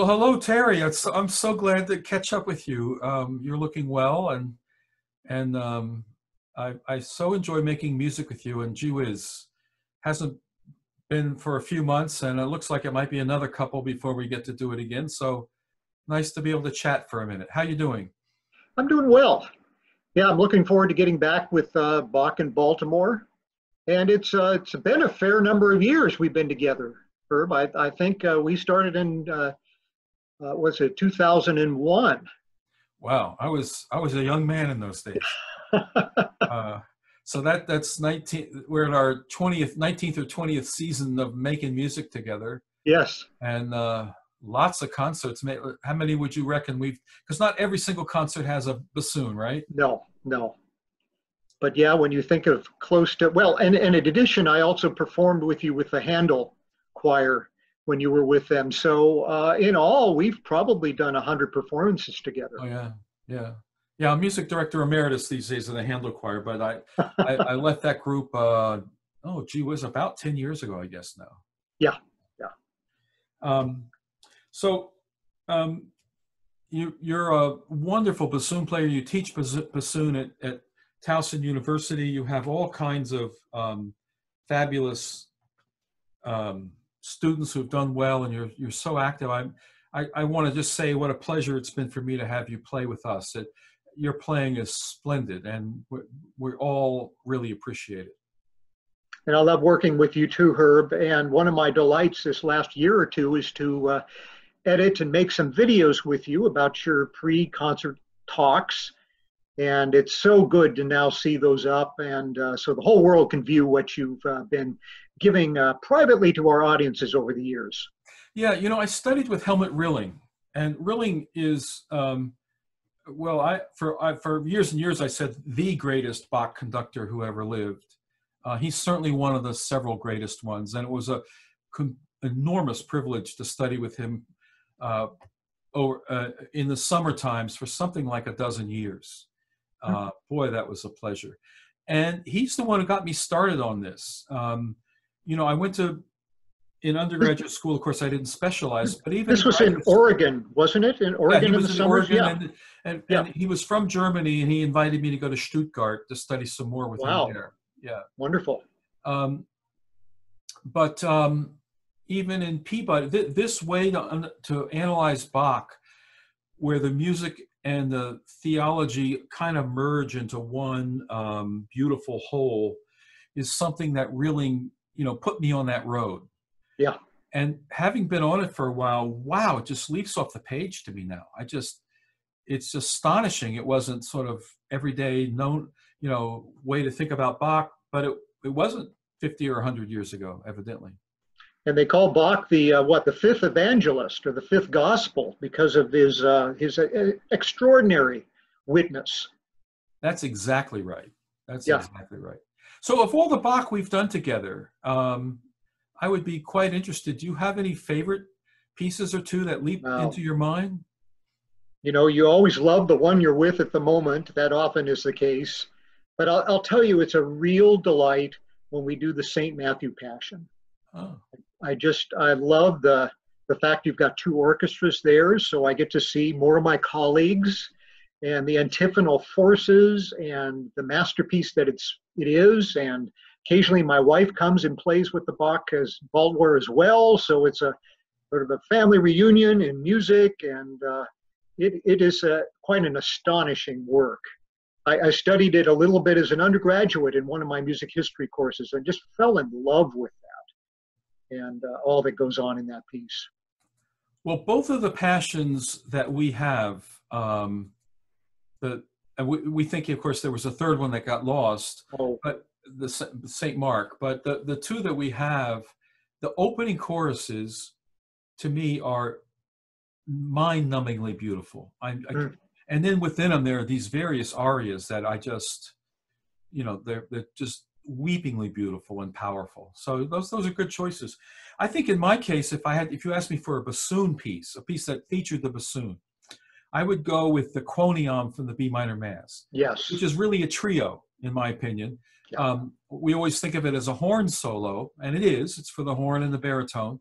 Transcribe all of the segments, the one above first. Well, hello, Terry. I'm so glad to catch up with you. You're looking well, and I so enjoy making music with you. And gee whiz, hasn't been for a few months, and it looks like it might be another couple before we get to do it again. So nice to be able to chat for a minute. How you doing? I'm doing well. Yeah, I'm looking forward to getting back with Bach in Baltimore, and it's been a fair number of years we've been together, Herb. I think we started in. Was it 2001? Wow, I was a young man in those days. So that's 19. We're in our 19th or 20th season of making music together. Yes. And lots of concerts. How many would you reckon we've? Because not every single concert has a bassoon, right? No, no. But yeah, when you think of close to well, and in addition, I also performed with you with the Handel Choir when you were with them. So in all, we've probably done 100 performances together. Oh yeah, yeah. Yeah, I'm music director emeritus these days in the Handel Choir, but I left that group, oh gee, was about 10 years ago, I guess now. Yeah, yeah. You're a wonderful bassoon player. You teach bassoon at Towson University. You have all kinds of fabulous students who've done well, and you're so active. I want to just say what a pleasure it's been for me to have you play with us. Your playing is splendid, and we all really appreciate it. And I love working with you too, Herb. And one of my delights this last year or two is to edit and make some videos with you about your pre-concert talks. And it's so good to now see those up, and so the whole world can view what you've been giving privately to our audiences over the years. Yeah, you know, I studied with Helmut Rilling, and Rilling is, well, for years and years I said the greatest Bach conductor who ever lived. He's certainly one of the several greatest ones, and it was an enormous privilege to study with him in the summer times for something like a dozen years. Boy, that was a pleasure. And he's the one who got me started on this. You know, I went to, in undergraduate school, of course, I didn't specialize, but even— This was in Oregon, wasn't it? In Oregon in the summers? Yeah, he was in Oregon, and he was from Germany, and he invited me to go to Stuttgart to study some more with him there. Yeah. Wonderful. Even in Peabody, this way to analyze Bach, where the music and the theology kind of merge into one beautiful whole, is something that really, you know, put me on that road. Yeah. And having been on it for a while, wow, it just leaps off the page to me now. It's astonishing. It wasn't sort of everyday known, you know, way to think about Bach, but it wasn't 50 or 100 years ago, evidently. And they call Bach the the fifth evangelist, or the fifth gospel, because of his extraordinary witness. That's exactly right. That's exactly right. So, of all the Bach we've done together, I would be quite interested. Do you have any favorite pieces or two that leap into your mind? You know, you always love the one you're with at the moment. That often is the case. But I'll tell you, it's a real delight when we do the St. Matthew Passion. Oh. I love the fact you've got two orchestras there, so I get to see more of my colleagues and the antiphonal forces and the masterpiece that it is, and occasionally my wife comes and plays with the Bach as Baltimore as well, so it's a sort of a family reunion in music, and it is quite an astonishing work. I studied it a little bit as an undergraduate in one of my music history courses and just fell in love with that, and all that goes on in that piece. Well, both of the passions that we have, we think, of course, there was a third one that got lost, but the St. Mark, but the two that we have, the opening choruses, to me, are mind-numbingly beautiful. And then within them, there are these various arias that I just, you know, they're just weepingly beautiful and powerful. So those are good choices. I think in my case, if you asked me for a bassoon piece, a piece that featured the bassoon, I would go with the Quoniam from the B minor mass. Yes. Which is really a trio, in my opinion. Yeah. We always think of it as a horn solo, and it is. It's for the horn and the baritone.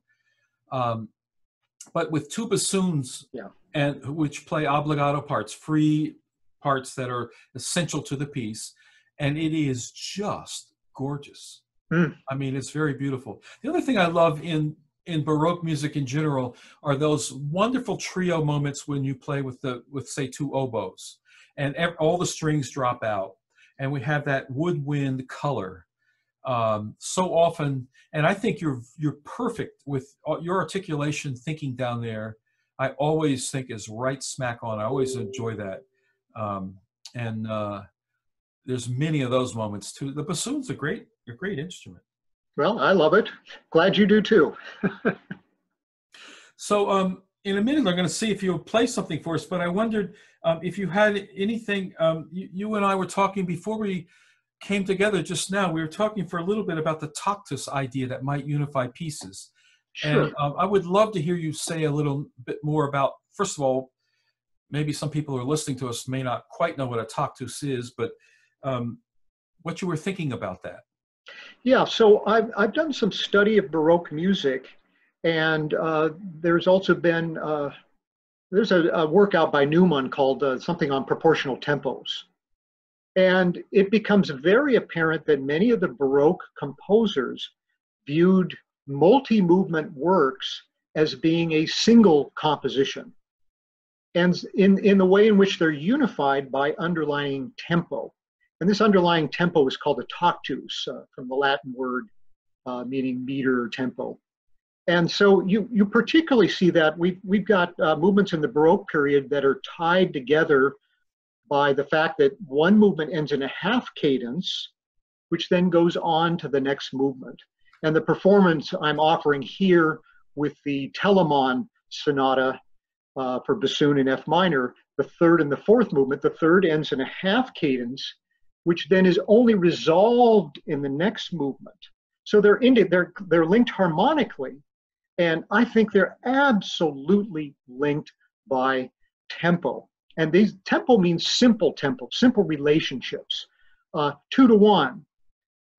but with two bassoons, and which play obbligato parts, free parts that are essential to the piece, and it is just gorgeous. I mean, it's very beautiful. The other thing I love in Baroque music in general are those wonderful trio moments when you play with say two oboes, and all the strings drop out, and we have that woodwind color. So often, and I think you're perfect with your articulation thinking down there. I always think is right smack on. I always enjoy that, and there's many of those moments too. The bassoon's a great instrument. Well, I love it. Glad you do too. So in a minute, I'm going to see if you'll play something for us, but I wondered if you had anything. You and I were talking before we came together just now. We were talking for a little bit about the tactus idea that might unify pieces. Sure. And I would love to hear you say a little bit more about, first of all, maybe some people who are listening to us may not quite know what a tactus is, but what you were thinking about that. Yeah, so I've done some study of Baroque music, and there's also been, there's a work out by Neumann called something on proportional tempos. And it becomes very apparent that many of the Baroque composers viewed multi-movement works as being a single composition, and in the way in which they're unified by underlying tempo. And this underlying tempo is called a tactus, from the Latin word meaning meter or tempo. And so you particularly see that we've got movements in the Baroque period that are tied together by the fact that one movement ends in a half cadence, which then goes on to the next movement. And the performance I'm offering here with the Telemann Sonata for bassoon in F minor, the third and the fourth movement, the third ends in a half cadence, which then is only resolved in the next movement. So they're linked harmonically, and I think they're absolutely linked by tempo. And these tempo means simple tempo, simple relationships, 2 to 1,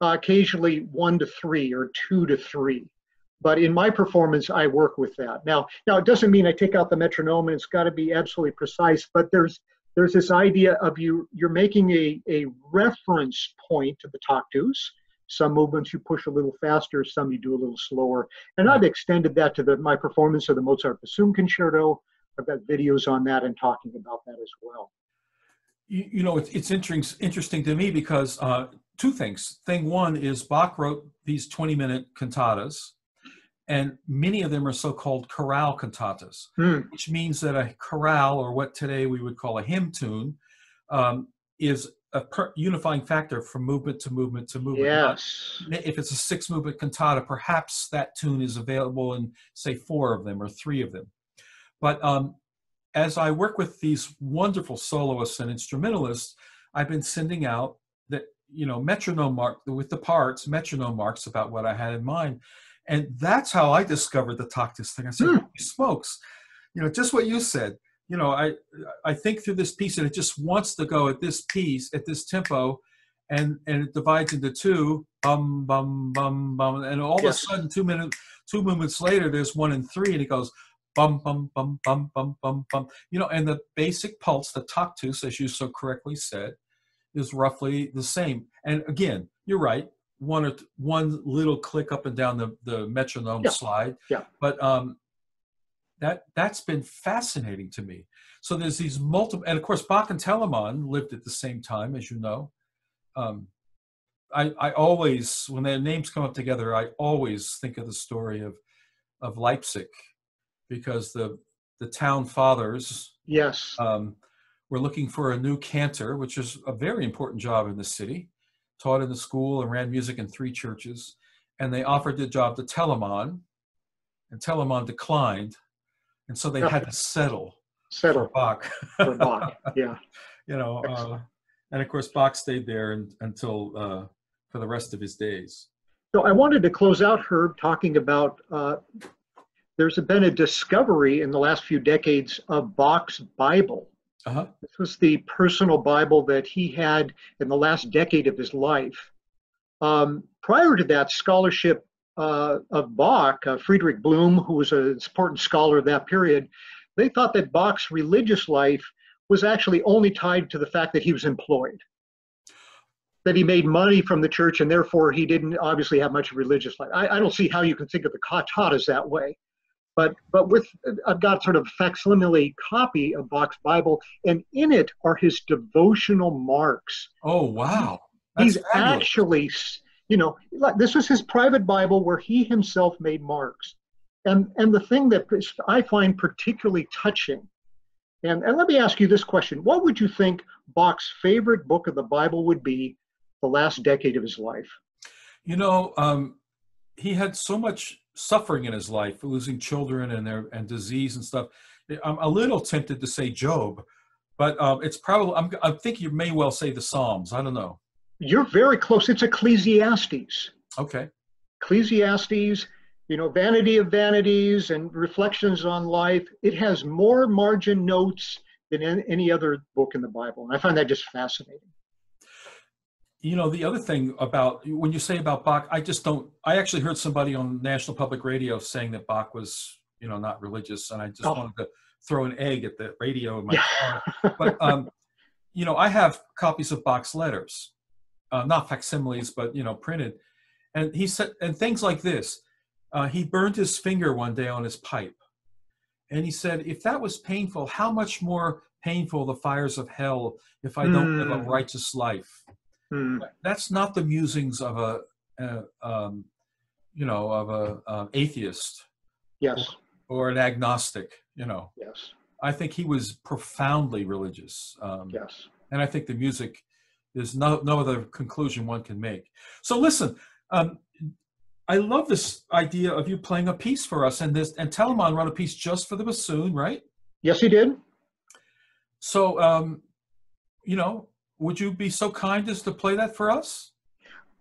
occasionally 1 to 3 or 2 to 3. But in my performance, I work with that. Now it doesn't mean I take out the metronome and it's got to be absolutely precise, but there's this idea of you're making a reference point to the tactus. Some movements you push a little faster, some you do a little slower. And I've extended that to my performance of the Mozart Bassoon Concerto. I've got videos on that and talking about that as well. You know, it's interesting to me because two things. Thing one is Bach wrote these 20-minute cantatas, and many of them are so-called chorale cantatas, which means that a chorale, or what today we would call a hymn tune, is a unifying factor from movement to movement to movement. Yes. If it's a 6-movement cantata, perhaps that tune is available in, say, 4 of them or 3 of them. But as I work with these wonderful soloists and instrumentalists, I've been sending out that, you know, metronome mark with the parts, metronome marks about what I had in mind. And that's how I discovered the tactus thing. I said, holy smokes, you know, just what you said. You know, I think through this piece, and it just wants to go at this piece, at this tempo, and it divides into two, bum, bum, bum, bum. And all of a sudden, two movements later, there's 1 and 3, and it goes bum, bum, bum, bum, bum, bum, bum. You know, and the basic pulse, the tactus, as you so correctly said, is roughly the same. And again, you're right. One little click up and down the metronome slide. Yeah. But that's been fascinating to me. So there's these multiple, and of course Bach and Telemann lived at the same time, as you know. I always, when their names come up together, I always think of the story of Leipzig, because the town fathers were looking for a new cantor, which is a very important job in the city. Taught in the school and ran music in 3 churches, and they offered the job to Telemann, and Telemann declined, and so they had to settle for Bach. For Bach, yeah. You know, and of course Bach stayed there until for the rest of his days. So I wanted to close out, Herb, talking about there's been a discovery in the last few decades of Bach's Bible. This was the personal Bible that he had in the last decade of his life. Prior to that, scholarship of Bach, Friedrich Bloom, who was an important scholar of that period, they thought that Bach's religious life was actually only tied to the fact that he was employed, that he made money from the church, and therefore he didn't obviously have much religious life. I don't see how you can think of the cantatas that way. But I've got sort of a facsimile copy of Bach's Bible, and in it are his devotional marks. Oh, wow. That's fabulous. Actually, you know, this was his private Bible where he himself made marks. And the thing that I find particularly touching, and let me ask you this question. What would you think Bach's favorite book of the Bible would be the last decade of his life? You know, he had so much suffering in his life, losing children and disease and stuff. I'm a little tempted to say Job, but it's probably, I think you may well say the Psalms. I don't know. You're very close. It's Ecclesiastes. Okay. Ecclesiastes, you know, vanity of vanities and reflections on life. It has more margin notes than any other book in the Bible. And I find that just fascinating. You know, the other thing about, when you say about Bach, I actually heard somebody on National Public Radio saying that Bach was, you know, not religious, and I just wanted to throw an egg at the radio in my car. But, you know, I have copies of Bach's letters, not facsimiles, but, you know, printed. And he said, and things like this, he burned his finger one day on his pipe. And he said, if that was painful, how much more painful the fires of hell if I don't live a righteous life. That's not the musings of an atheist, yes, or an agnostic, you know. Yes, I think he was profoundly religious. Yes, and I think the music is no other conclusion one can make. So listen, I love this idea of you playing a piece for us, and Telemann wrote a piece just for the bassoon, right? Yes, he did. So, you know. Would you be so kind as to play that for us?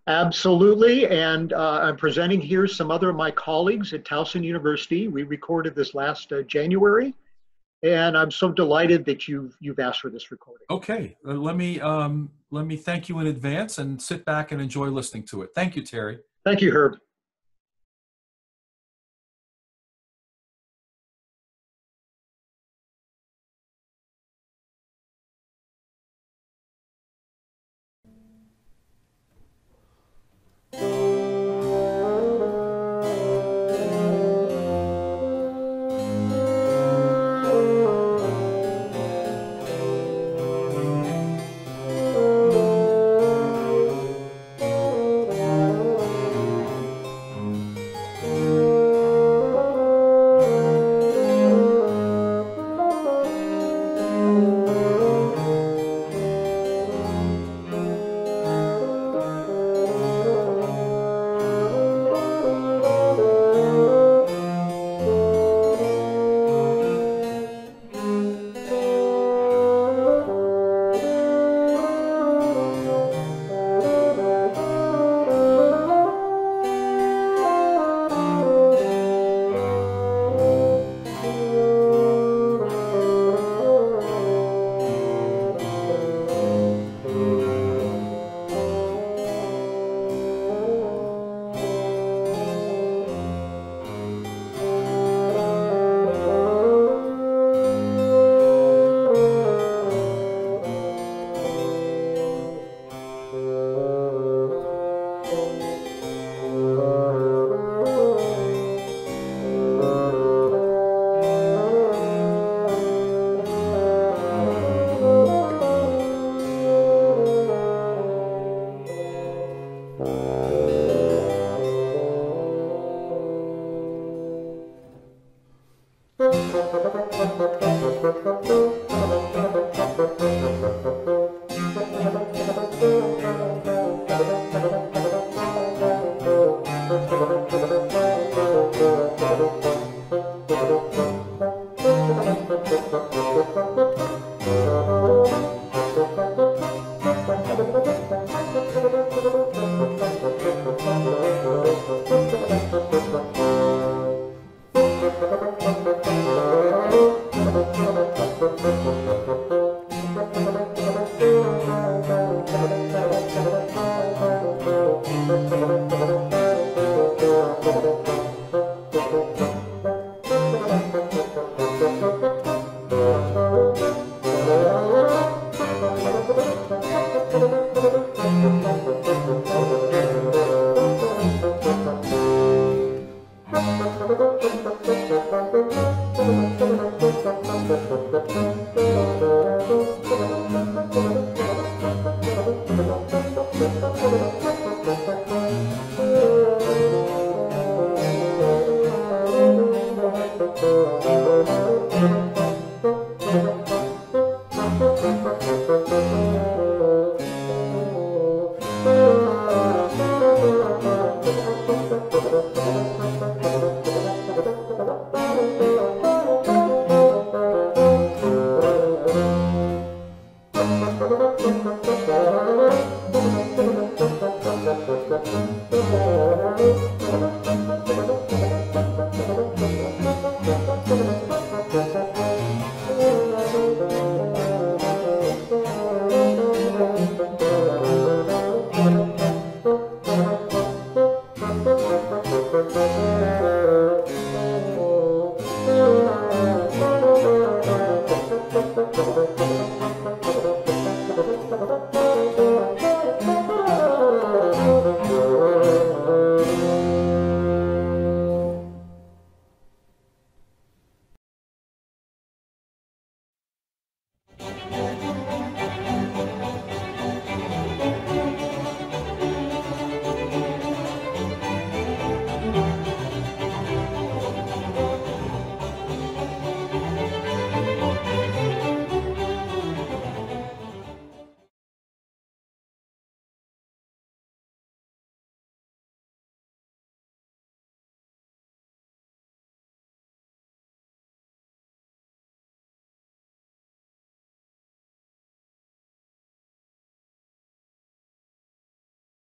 Absolutely, and I'm presenting here some other of my colleagues at Towson University. We recorded this last January, and I'm so delighted that you've asked for this recording. Okay, let me thank you in advance and sit back and enjoy listening to it. Thank you, Terry. Thank you, Herb.